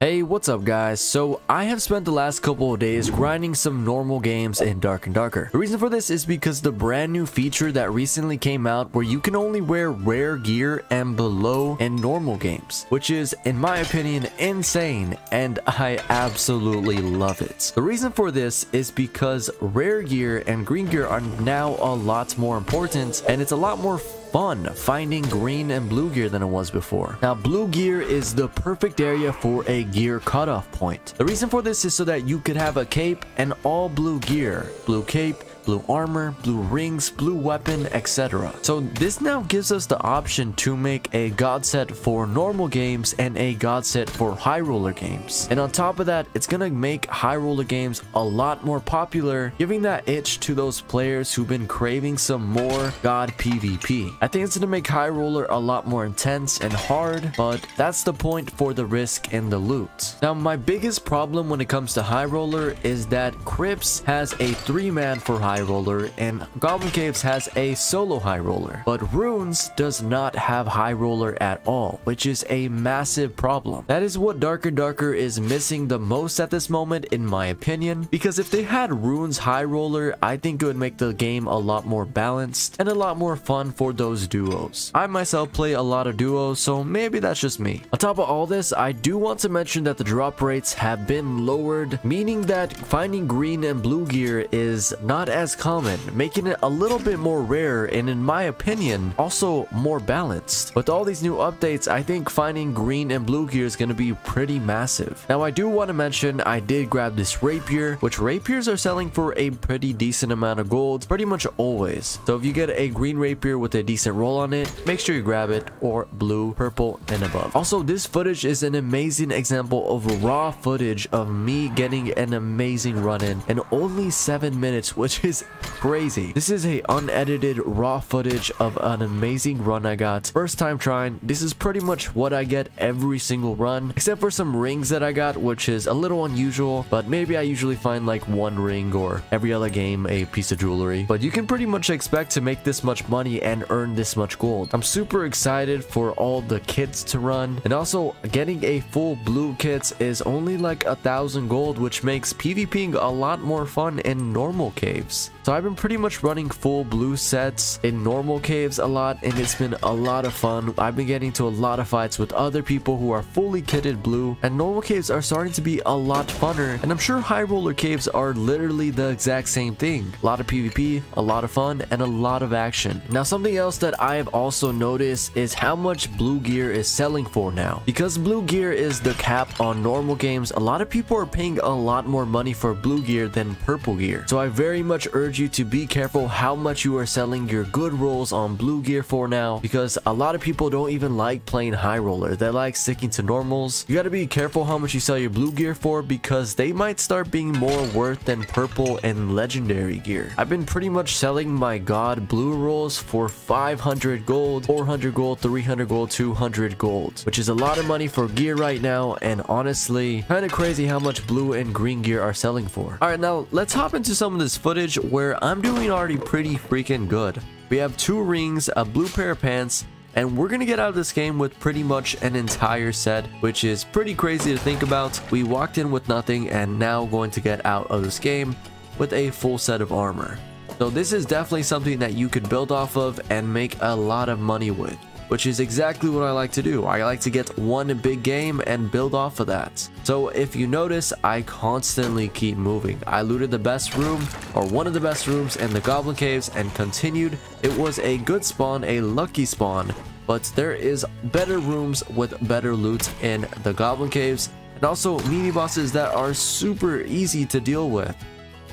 Hey, what's up guys? So I have spent the last couple of days grinding some normal games in Dark and Darker. The reason for this is because the brand new feature that recently came out where you can only wear rare gear and below in normal games, which is, in my opinion, insane, and I absolutely love it. The reason for this is because rare gear and green gear are now a lot more important, and it's a lot more fun finding green and blue gear than it was before. Now, blue gear is the perfect area for a gear cutoff point. The reason for this is so that you could have a cape and all blue gear, blue cape, blue armor, blue rings, blue weapon, etc. So this now gives us the option to make a god set for normal games and a god set for high roller games. And on top of that, it's gonna make high roller games a lot more popular, giving that itch to those players who've been craving some more god PvP. I think it's gonna make high roller a lot more intense and hard, but that's the point for the risk and the loot. Now, my biggest problem when it comes to high roller is that Crips has a 3-man for high roller and Goblin Caves has a solo high roller, but Runes does not have high roller at all, which is a massive problem. That is what Dark and Darker is missing the most at this moment, in my opinion, because if they had Runes high roller, I think it would make the game a lot more balanced and a lot more fun for those duos. I myself play a lot of duos, so maybe that's just me. On top of all this, I do want to mention that the drop rates have been lowered, meaning that finding green and blue gear is not as common, making it a little bit more rare and, in my opinion, also more balanced. With all these new updates, I think finding green and blue gear is going to be pretty massive. Now, I do want to mention I did grab this rapier, which rapiers are selling for a pretty decent amount of gold pretty much always. So if you get a green rapier with a decent roll on it, make sure you grab it, or blue, purple, and above. Also, this footage is an amazing example of raw footage of me getting an amazing run-in in only 7 minutes, which is crazy. This is a unedited raw footage of an amazing run I got. First time trying. This is pretty much what I get every single run, except for some rings that I got, which is a little unusual, but maybe I usually find like one ring, or every other game a piece of jewelry. But you can pretty much expect to make this much money and earn this much gold. I'm super excited for all the kits to run, and also getting a full blue kits is only like 1,000 gold, which makes PvPing a lot more fun in normal caves. So I've been pretty much running full blue sets in normal caves a lot, and it's been a lot of fun. I've been getting into a lot of fights with other people who are fully kitted blue, and normal caves are starting to be a lot funner, and I'm sure high roller caves are literally the exact same thing. A lot of PvP, a lot of fun, and a lot of action. Now, something else that I have also noticed is how much blue gear is selling for now. Because blue gear is the cap on normal games, a lot of people are paying a lot more money for blue gear than purple gear. So I very much urge you to be careful how much you are selling your good rolls on blue gear for now, because a lot of people don't even like playing high roller. They like sticking to normals. You got to be careful how much you sell your blue gear for, because they might start being more worth than purple and legendary gear. I've been pretty much selling my god blue rolls for 500 gold, 400 gold, 300 gold, 200 gold, which is a lot of money for gear right now, and honestly kind of crazy how much blue and green gear are selling for. All right, now let's hop into some of this footage where I'm doing already pretty freaking good. We have 2 rings, a blue pair of pants, and we're gonna get out of this game with pretty much an entire set, which is pretty crazy to think about. We walked in with nothing and now going to get out of this game with a full set of armor. So this is definitely something that you could build off of and make a lot of money with, which is exactly what I like to do. I like to get one big game and build off of that. So if you notice, I constantly keep moving. I looted the best room, or one of the best rooms in the Goblin Caves, and continued. It was a good spawn, a lucky spawn, but there is better rooms with better loot in the Goblin Caves, and also mini bosses that are super easy to deal with.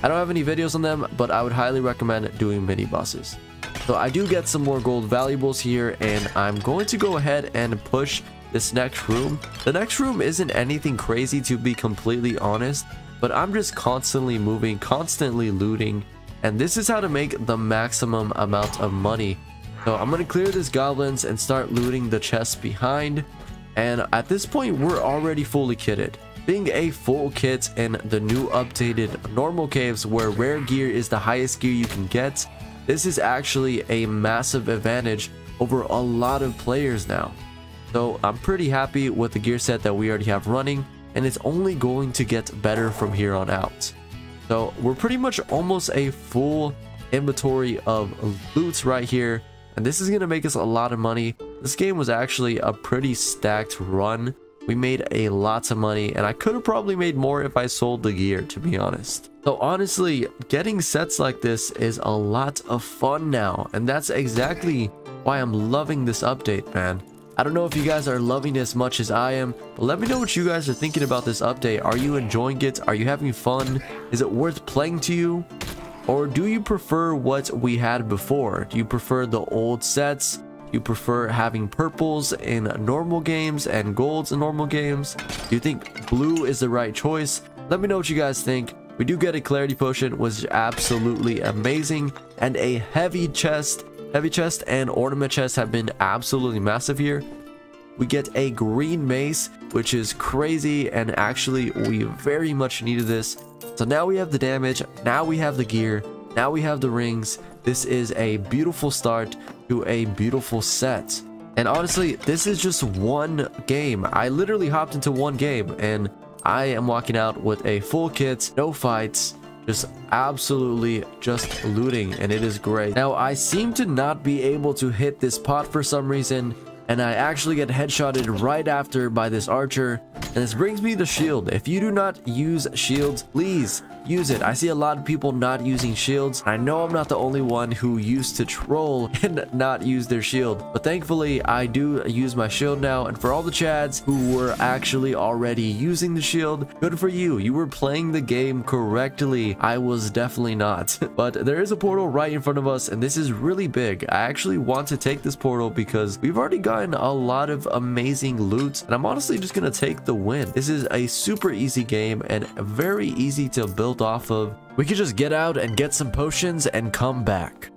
I don't have any videos on them, but I would highly recommend doing mini bosses. So I do get some more gold valuables here, and I'm going to go ahead and push this next room. The next room isn't anything crazy, to be completely honest, but I'm just constantly moving, constantly looting, and this is how to make the maximum amount of money. So I'm going to clear these goblins and start looting the chests behind, and at this point we're already fully kitted. Being a full kit in the new updated normal caves where rare gear is the highest gear you can get, this is actually a massive advantage over a lot of players now. So I'm pretty happy with the gear set that we already have running. and it's only going to get better from here on out. So we're pretty much almost a full inventory of loot right here, and this is going to make us a lot of money. This game was actually a pretty stacked run. We made a lot of money, and I could have probably made more if I sold the gear, to be honest. So honestly, getting sets like this is a lot of fun now, and that's exactly why I'm loving this update, man. I don't know if you guys are loving it as much as I am, but let me know what you guys are thinking about this update. Are you enjoying it? Are you having fun? Is it worth playing to you? Or do you prefer what we had before? Do you prefer the old sets? You prefer having purples in normal games and golds in normal games? Do you think blue is the right choice? Let me know what you guys think. We do get a clarity potion, which is absolutely amazing, and a heavy chest. Heavy chest and ornament chest have been absolutely massive here. We get a green mace, which is crazy, and actually we very much needed this. So now we have the damage, now we have the gear, now we have the rings. This is a beautiful start to a beautiful set. And honestly, this is just one game. I literally hopped into one game, and I am walking out with a full kit, no fights, just absolutely just looting, and it is great. Now, I seem to not be able to hit this pot for some reason, and I actually get headshotted right after by this archer. And this brings me to shield. If you do not use shields, please use it. I see a lot of people not using shields. I know I'm not the only one who used to troll and not use their shield, but thankfully I do use my shield now. And for all the chads who were actually already using the shield, good for you. You were playing the game correctly. I was definitely not. But there is a portal right in front of us, and this is really big. I actually want to take this portal because we've already gotten a lot of amazing loot, and I'm honestly just gonna take the win. This is a super easy game and very easy to build off of. We could just get out and get some potions and come back.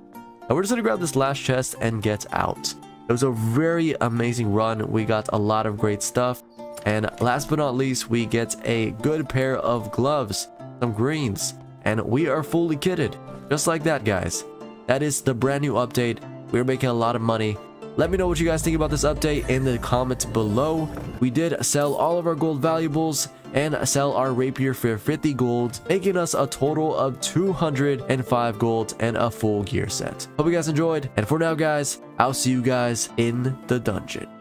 Now we're just gonna grab this last chest and get out. It was a very amazing run. We got a lot of great stuff, and last but not least, we get a good pair of gloves, some greens, and we are fully kitted just like that, guys. That is the brand new update. We're making a lot of money. Let me know what you guys think about this update in the comments below. We did sell all of our gold valuables and sell our rapier for 50 gold, making us a total of 205 gold and a full gear set. Hope you guys enjoyed, and for now, guys, I'll see you guys in the dungeon.